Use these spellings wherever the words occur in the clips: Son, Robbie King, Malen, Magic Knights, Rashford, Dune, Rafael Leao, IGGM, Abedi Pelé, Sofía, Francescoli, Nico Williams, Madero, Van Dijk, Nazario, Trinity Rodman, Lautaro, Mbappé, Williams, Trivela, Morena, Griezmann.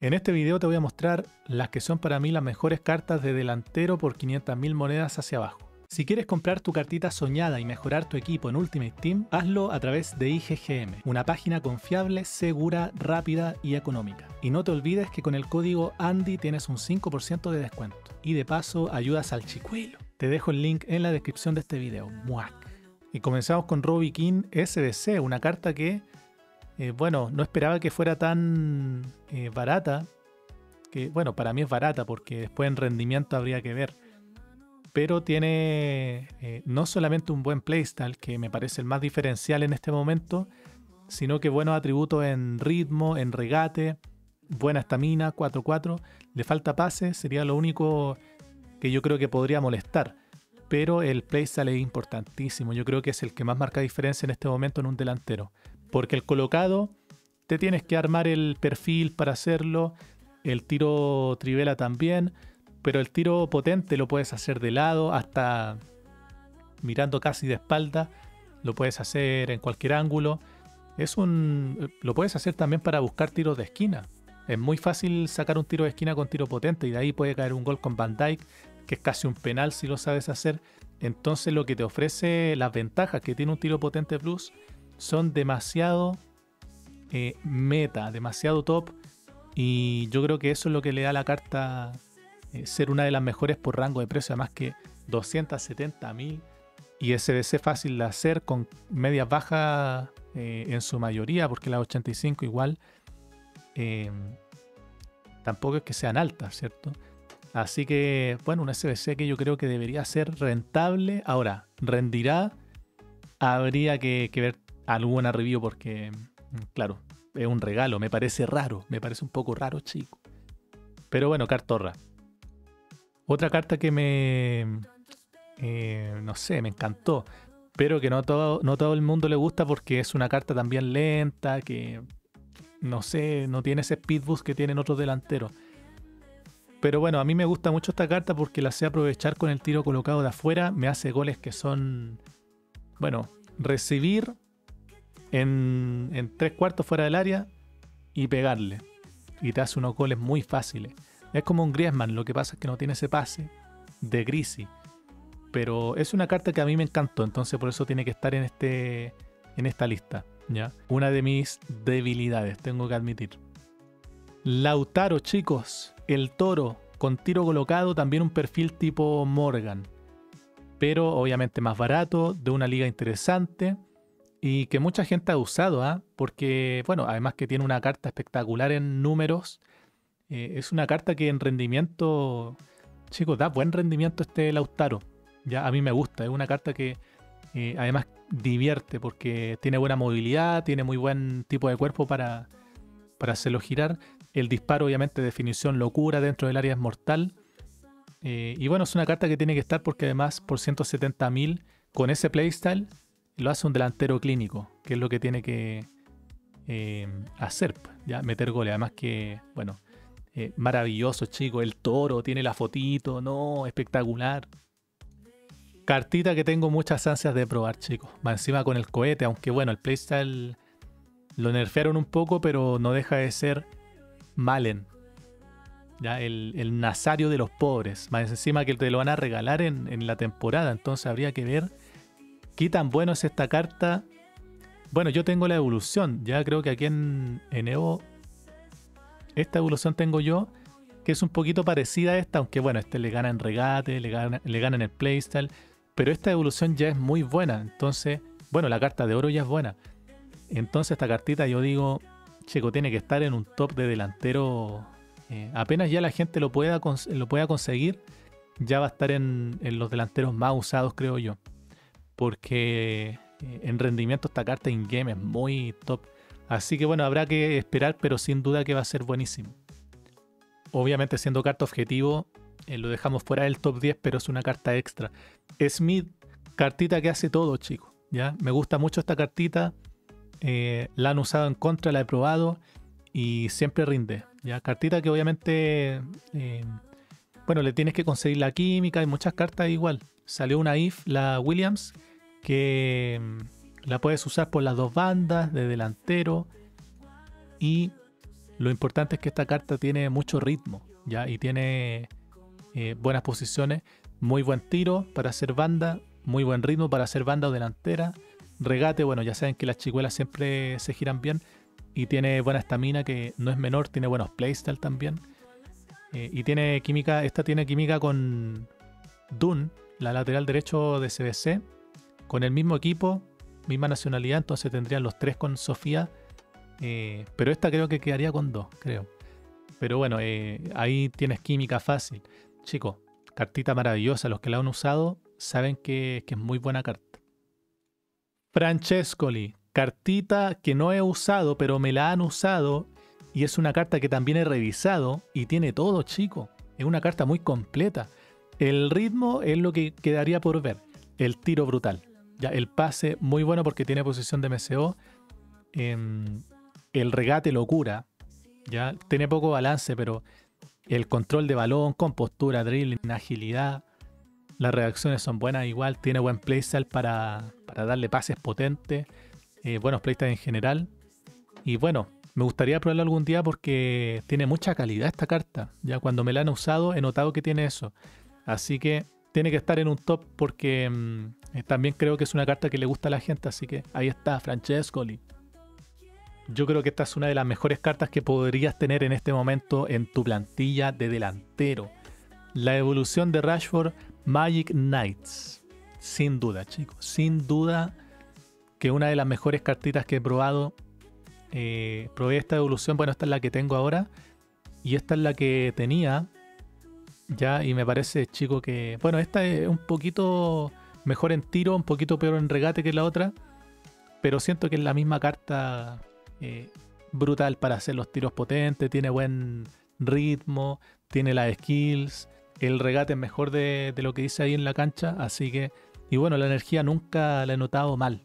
En este video te voy a mostrar las que son para mí las mejores cartas de delantero por 500.000 monedas hacia abajo. Si quieres comprar tu cartita soñada y mejorar tu equipo en Ultimate Team, hazlo a través de IGGM, una página confiable, segura, rápida y económica. Y no te olvides que con el código ANDY tienes un 5% de descuento. Y de paso ayudas al chicuelo. Te dejo el link en la descripción de este video. ¡Muac! Y comenzamos con Robbie King SBC, una carta que... bueno, no esperaba que fuera tan barata, que bueno, para mí es barata porque después en rendimiento habría que ver, pero tiene no solamente un buen playstyle, que me parece el más diferencial en este momento, sino que buenos atributos en ritmo, en regate, buena estamina, 4-4, le falta pase, sería lo único que yo creo que podría molestar, pero el playstyle es importantísimo, yo creo que es el que más marca diferencia en este momento en un delantero. Porque el colocado, te tienes que armar el perfil para hacerlo, el tiro trivela también, pero el tiro potente lo puedes hacer de lado, hasta mirando casi de espalda, lo puedes hacer en cualquier ángulo, lo puedes hacer también para buscar tiros de esquina. Es muy fácil sacar un tiro de esquina con tiro potente y de ahí puede caer un gol con Van Dijk, que es casi un penal si lo sabes hacer. Entonces lo que te ofrece, las ventajas que tiene un tiro potente plus, son demasiado meta, demasiado top, y yo creo que eso es lo que le da a la carta ser una de las mejores por rango de precio, además que 270.000 y SBC fácil de hacer con medias bajas en su mayoría, porque las 85 igual tampoco es que sean altas, ¿cierto? Así que bueno, un SBC que yo creo que debería ser rentable. Ahora, rendirá, habría que ver alguna review porque, claro, es un regalo. Me parece raro, me parece un poco raro, chico. Pero bueno, cartorra. Otra carta que me... no sé, me encantó. Pero que no todo el mundo le gusta porque es una carta también lenta, que no sé, no tiene ese speed boost que tienen otros delanteros. Pero bueno, a mí me gusta mucho esta carta porque la sé aprovechar con el tiro colocado de afuera. Me hace goles que son... Bueno, recibir en 3/4 fuera del área y pegarle. Y te hace unos goles muy fáciles. Es como un Griezmann, lo que pasa es que no tiene ese pase de Grisi. Pero es una carta que a mí me encantó, entonces por eso tiene que estar en esta lista, ¿ya? Una de mis debilidades, tengo que admitir. Lautaro, chicos, el toro, con tiro colocado, también un perfil tipo Morgan, pero obviamente más barato, de una liga interesante y que mucha gente ha usado, porque, bueno, además que tiene una carta espectacular en números, es una carta que en rendimiento, chicos, da buen rendimiento este Lautaro, ya a mí me gusta, es una carta que además divierte porque tiene buena movilidad, tiene muy buen tipo de cuerpo para hacerlo girar, el disparo obviamente de definición locura dentro del área es mortal. Y bueno, es una carta que tiene que estar porque además por 170.000 con ese playstyle lo hace un delantero clínico, que es lo que tiene que hacer, ya, meter goles. Además que, bueno, maravilloso, chico, el toro, tiene la fotito, no, espectacular. Cartita que tengo muchas ansias de probar, chicos. Va encima con el cohete, aunque bueno, el playstyle lo nerfearon un poco, pero no deja de ser Malen. Ya, el Nazario de los pobres, más encima que te lo van a regalar en la temporada, entonces habría que ver qué tan bueno es esta carta. Bueno, yo tengo la evolución, ya creo que aquí en Evo esta evolución tengo yo, que es un poquito parecida a esta, aunque bueno, este le gana en regate, le gana en el playstyle, pero esta evolución ya es muy buena, entonces, bueno, la carta de oro ya es buena, entonces esta cartita yo digo, chico, tiene que estar en un top de delantero. Apenas ya la gente lo pueda conseguir, ya va a estar en los delanteros más usados, creo yo. Porque en rendimiento esta carta in-game es muy top. Así que bueno, habrá que esperar, pero sin duda que va a ser buenísimo. Obviamente siendo carta objetivo, lo dejamos fuera del top 10, pero es una carta extra. Smith, cartita que hace todo, chicos. Me gusta mucho esta cartita. La han usado en contra, la he probado. Y siempre rinde, ¿ya? Cartita que obviamente, bueno, le tienes que conseguir la química, hay muchas cartas igual. Salió una IF, la Williams, que la puedes usar por las dos bandas, de delantero. Y Lo importante es que esta carta tiene mucho ritmo, ¿ya? Y tiene buenas posiciones, muy buen tiro para hacer banda, muy buen ritmo para hacer banda o delantera, regate, bueno, ya saben que las chicuelas siempre se giran bien, y tiene buena estamina, que no es menor, tiene buenos playstyle también, y tiene química, esta tiene química con Dune, la lateral derecho de CBC, con el mismo equipo, misma nacionalidad, entonces tendrían los tres con Sofía, pero esta creo que quedaría con dos, creo. Pero bueno, ahí tienes química fácil. Chicos, cartita maravillosa, los que la han usado saben que es muy buena carta. Francescoli, cartita que no he usado, pero me la han usado, y es una carta que también he revisado, y tiene todo, chicos. Es una carta muy completa. El ritmo es lo que quedaría por ver. El tiro brutal. Ya, el pase muy bueno porque tiene posición de MCO. El regate locura. Ya, tiene poco balance, pero el control de balón, compostura, dribbling, agilidad. Las reacciones son buenas igual. Tiene buen playstyle para darle pases potentes. Buenos playstyles en general. Y bueno, me gustaría probarlo algún día porque tiene mucha calidad esta carta. Ya cuando me la han usado he notado que tiene eso. Así que tiene que estar en un top porque también creo que es una carta que le gusta a la gente. Así que ahí está, Francescoli. Yo creo que esta es una de las mejores cartas que podrías tener en este momento en tu plantilla de delantero. La evolución de Rashford, Magic Knights. Sin duda, chicos. Sin duda que una de las mejores cartitas que he probado. Probé esta evolución. Bueno, esta es la que tengo ahora. Y esta es la que tenía. Ya, y me parece, chico, que... Bueno, esta es un poquito mejor en tiro, un poquito peor en regate que la otra. Pero siento que es la misma carta... brutal para hacer los tiros potentes, tiene buen ritmo, tiene las skills, el regate es mejor de lo que dice ahí en la cancha, así que, y bueno, la energía nunca la he notado mal,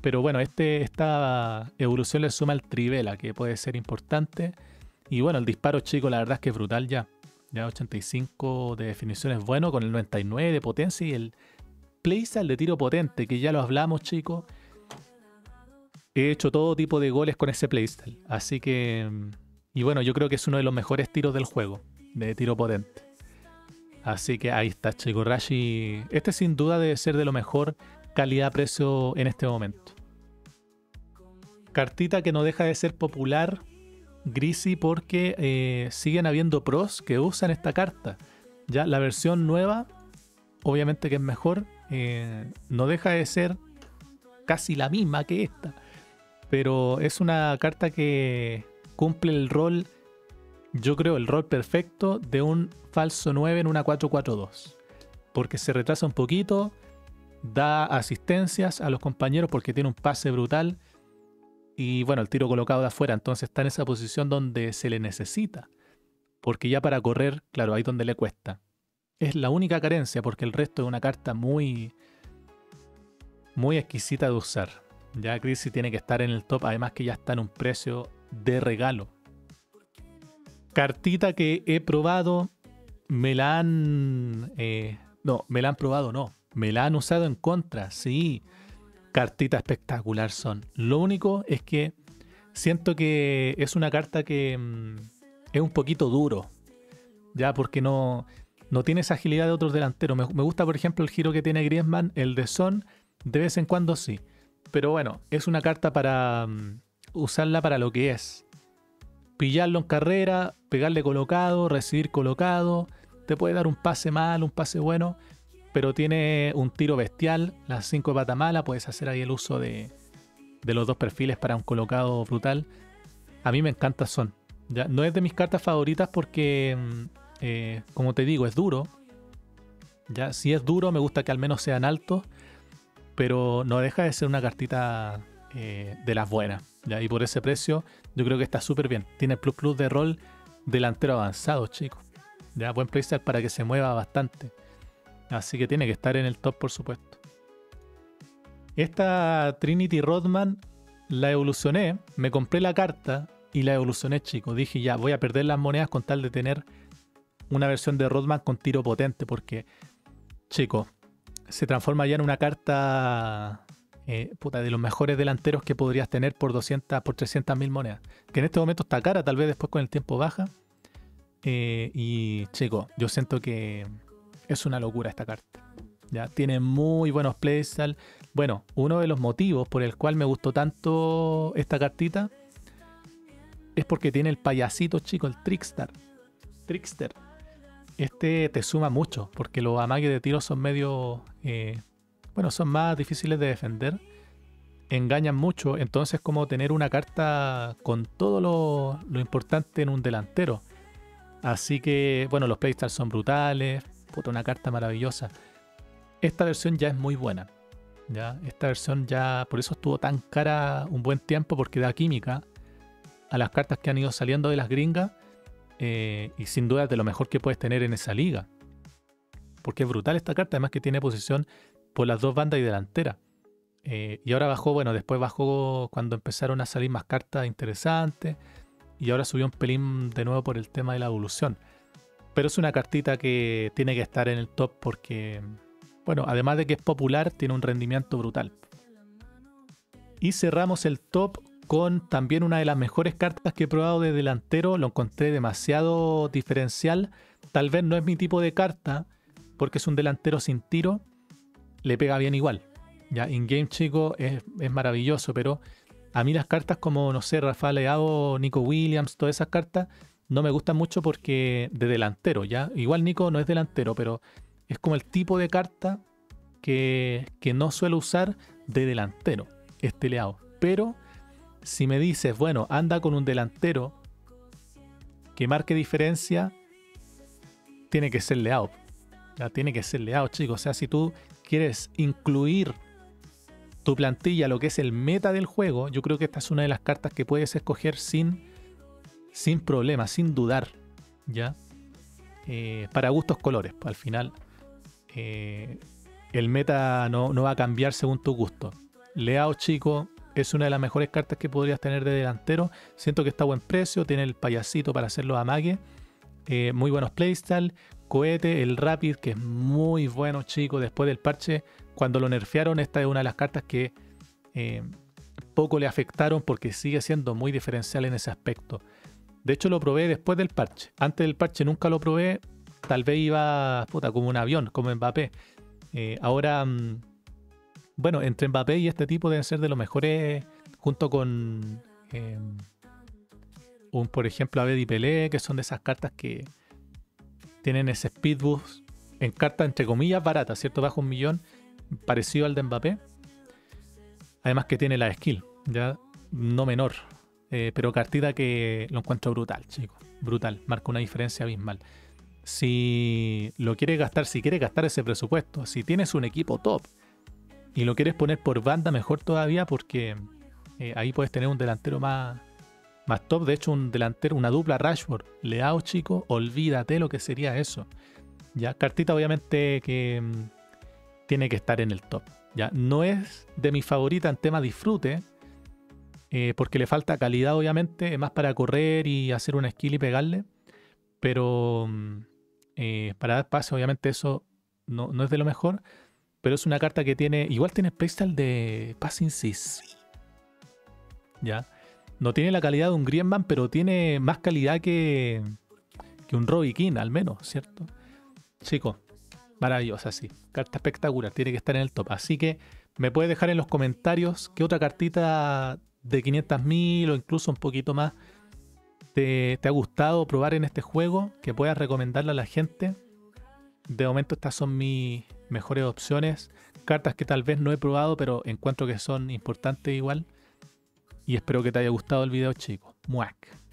pero bueno, esta evolución le suma el trivela, que puede ser importante, y bueno, el disparo, chico, la verdad es que es brutal ya 85 de definición es bueno, con el 99 de potencia y el playstyle de tiro potente, que ya lo hablamos, chicos. He hecho todo tipo de goles con ese playstyle. Así que... Y bueno, yo creo que es uno de los mejores tiros del juego. De tiro potente. Así que ahí está, chicos. Rashi... Este sin duda debe ser de lo mejor calidad-precio en este momento. Cartita que no deja de ser popular, Griezmann, porque siguen habiendo pros que usan esta carta. Ya la versión nueva, obviamente que es mejor. No deja de ser casi la misma que esta. Pero es una carta que cumple el rol, yo creo, el rol perfecto de un falso 9 en una 4-4-2. Porque se retrasa un poquito, da asistencias a los compañeros porque tiene un pase brutal. Y bueno, el tiro colocado de afuera, entonces está en esa posición donde se le necesita. Porque ya para correr, claro, ahí donde le cuesta. Es la única carencia porque el resto es una carta muy exquisita de usar. Ya Griezmann tiene que estar en el top, además que ya está en un precio de regalo. Cartita que he probado, me la han usado en contra, sí. Cartita espectacular son. Lo único es que siento que es una carta que es un poquito duro, ya porque no tiene esa agilidad de otros delanteros. Me gusta, por ejemplo, el giro que tiene Griezmann, el de Son, de vez en cuando sí. Pero bueno, es una carta para usarla para lo que es. Pillarlo en carrera, pegarle colocado, recibir colocado. Te puede dar un pase mal, un pase bueno. Pero tiene un tiro bestial, las 5 de pata mala. Puedes hacer ahí el uso de los dos perfiles para un colocado brutal. A mí me encanta Son. ¿Ya? No es de mis cartas favoritas porque, como te digo, es duro. ¿Ya? Si es duro, me gusta que al menos sean altos. Pero no deja de ser una cartita de las buenas. ¿Ya? Y por ese precio yo creo que está súper bien. Tiene plus de rol delantero avanzado, chicos. Ya, buen playstyle para que se mueva bastante. Así que tiene que estar en el top, por supuesto. Esta Trinity Rodman la evolucioné. Me compré la carta y la evolucioné, chicos. Dije ya, voy a perder las monedas con tal de tener una versión de Rodman con tiro potente. Porque, chicos... Se transforma ya en una carta puta, de los mejores delanteros que podrías tener por 200, por 300.000 monedas. Que en este momento está cara, tal vez después con el tiempo baja. Y chico, yo siento que es una locura esta carta. Ya tiene muy buenos playstyle. Bueno, uno de los motivos por el cual me gustó tanto esta cartita es porque tiene el payasito chico, el Trickster. Este te suma mucho porque los amagues de tiro son medio... bueno, son más difíciles de defender. Engañan mucho. Entonces, como tener una carta con todo lo importante en un delantero. Así que, bueno, los playstyles son brutales. Puta, una carta maravillosa. Esta versión ya es muy buena. ¿Ya? Esta versión ya... Por eso estuvo tan cara un buen tiempo, porque da química a las cartas que han ido saliendo de las gringas. Y sin duda de lo mejor que puedes tener en esa liga. Porque es brutal esta carta. Además que tiene posición por las dos bandas y delantera. Y ahora bajó, bueno, después bajó cuando empezaron a salir más cartas interesantes. Y ahora subió un pelín de nuevo por el tema de la evolución. Pero es una cartita que tiene que estar en el top porque... Bueno, además de que es popular, tiene un rendimiento brutal. Y cerramos el top con también una de las mejores cartas que he probado de delantero. Lo encontré demasiado diferencial. Tal vez no es mi tipo de carta, porque es un delantero sin tiro. Le pega bien igual. Ya, in-game, chico, es maravilloso. Pero a mí las cartas como, no sé, Rafael Leao, Nico Williams, todas esas cartas, no me gustan mucho porque de delantero, ¿ya? Igual Nico no es delantero, pero... Es como el tipo de carta que no suelo usar de delantero, este Leao. Pero si me dices, bueno, anda con un delantero que marque diferencia, tiene que ser Leao. Ya, tiene que ser Leao, chicos. O sea, si tú quieres incluir tu plantilla, lo que es el meta del juego, yo creo que esta es una de las cartas que puedes escoger sin problema, sin dudar, ¿ya? Para gustos colores, al final... el meta no va a cambiar según tu gusto. Leao, chico, es una de las mejores cartas que podrías tener de delantero. Siento que está a buen precio, tiene el payasito para hacer los amagues. Muy buenos playstyle. Cohete, el Rapid, que es muy bueno, chico. Después del parche, cuando lo nerfearon, esta es una de las cartas que poco le afectaron porque sigue siendo muy diferencial en ese aspecto. De hecho, lo probé después del parche. Antes del parche nunca lo probé. Tal vez iba, puta, como un avión, como Mbappé. Ahora, bueno, entre Mbappé y este tipo deben ser de los mejores, junto con, por ejemplo, Abedi Pelé, que son de esas cartas que tienen ese speed boost en cartas, entre comillas, baratas, ¿cierto? Bajo un millón, parecido al de Mbappé. Además que tiene la skill, ya no menor, pero cartita que lo encuentro brutal, chicos. Brutal, marca una diferencia abismal. Si lo quieres gastar, si quieres gastar ese presupuesto, si tienes un equipo top y lo quieres poner por banda, mejor todavía, porque ahí puedes tener un delantero más top. De hecho, un delantero, una dupla Rashford, Leao, chico, olvídate lo que sería eso. Ya, cartita obviamente que tiene que estar en el top. Ya, no es de mi favorita en tema disfrute, porque le falta calidad obviamente, es más para correr y hacer una skill y pegarle. Pero para dar pase, obviamente eso no es de lo mejor. Pero es una carta que tiene... Igual tiene playstyle de pase incisivo. ¿Ya? No tiene la calidad de un Griezmann, pero tiene más calidad que un Robbie King, al menos, ¿cierto? Chicos, maravillosa, sí. Carta espectacular, tiene que estar en el top. Así que me puedes dejar en los comentarios qué otra cartita de 500.000 o incluso un poquito más ¿Te ha gustado probar en este juego? Que puedas recomendarle a la gente. De momento estas son mis mejores opciones. Cartas que tal vez no he probado, pero encuentro que son importantes igual. Y espero que te haya gustado el video, chicos. ¡Muac!